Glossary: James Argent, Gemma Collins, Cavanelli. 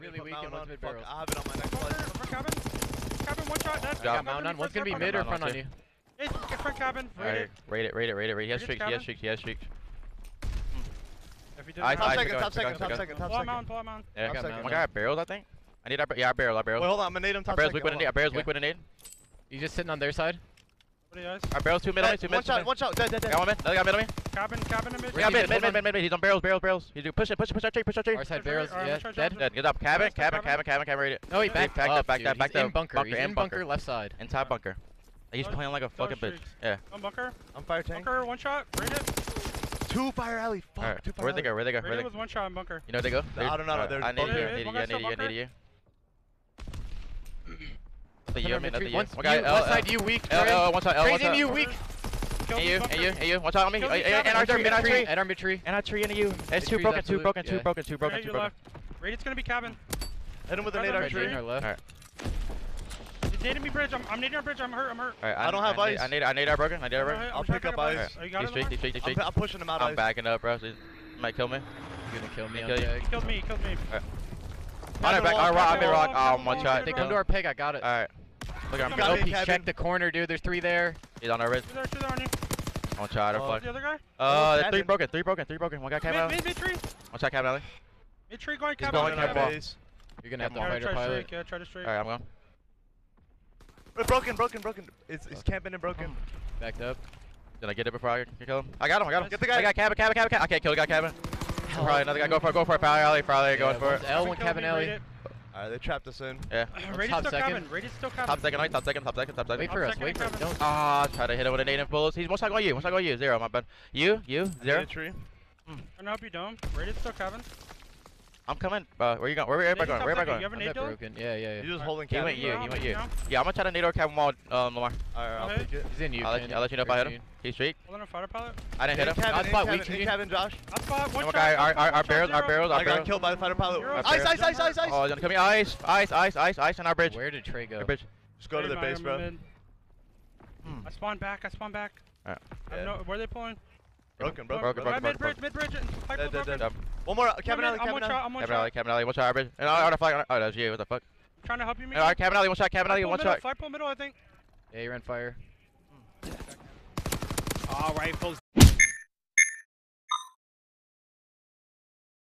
really weak and one's mid-barrels. I have it on my next play. Cabin. Cabin, one shot, dead. Got mount on. One's gonna be mid or front on you. Hey, get front cabin. Alright, rate it. He has streaked, If he doesn't top second. Pull out mount. Yeah, I got mount. One guy barreled, I think. I need I barreled. Wait, hold on, I'm gonna nade him top second. Our barrel's weak with a nade. He's just sitting on their side. Our barrel's two mid on me. One shot, dead. Got one mid, another guy mid on me. Cabin and mid. Yeah, mid. He's on barrels. He's push that tree. Our side barrels, yeah, dead. Good up. Cabin. No, he backed up. He's in bunker, left side. And top bunker. He's playing like a fucking bitch. Yeah. On bunker. On fire tank. Bunker, one shot. Rated. Two fire alley. Fuck. Where'd they go? Rated was one shot on bunker. You know where they go? I don't know. I need you. One side you weak. And you. Watch out on me. And our tree. And you. It's two broken. Raid's gonna be cabin. Hit him with a nade on tree. Alright. Nading me bridge. I'm nading our bridge. I'm hurt. Alright. I don't have ice. I nade our broken. I'll pick up ice. He's streaked. I'm pushing him out. I'm backing up, bro. He might kill me. He's gonna kill me. He killed me. Alright. Back. Alright. One shot. They come to our pig. I got it. Alright. Look, I'm going to check the corner, dude. There's three there. He's on our wrist. One shot, fuck. The other guy? There's three broken. One guy came out. Mid tree. One shot, Cavanelli. Mid tree going, Cavanelli. You're going to have to fight your pilot. Yeah, try to straight. Alright, I'm going. Broken. It's camping and broken. Backed up. Did I get it before I could kill him? I got him. Get the guy. I got Cavanelli. I can't kill the guy, Cavanelli. Probably another guy. Go for it. Probably going for it. L1 Cavanelli. Alright, they trapped us in. Yeah. Raid's still coming. Top second. Wait for us. Don't. Try to hit him with a native bullets. He's one shot on you. Zero, my bad. You, zero. I'm gonna help you, Dome. Raid's still coming. I'm coming. Where are you going? You have a nade dome? Yeah. You're just holding cabin. He went you. Yeah, I'm gonna try to nade our cabin wall, Lamar. Alright, I'll take it. He's in you. I'll let you know if I hit him. He's streaked. Hold on a fighter pilot. I didn't hit him. I spot weak in cabin, Josh. I spot one shot. Our barrels. I got killed by the fighter pilot. Ice. Oh, he's gonna come here. Ice on our bridge. Where did Trey go? Just go to the base, bro. I spawned back. Alright. Where are they pulling? Broken. Mid bridge. One more. Cavanelli. One shot. Our bridge. And our flag. Oh, that was you. What the fuck? I'm trying to help you. All right, Cavanelli. One shot. Flagpole middle, I think. Yeah, you ran fire. All right, folks.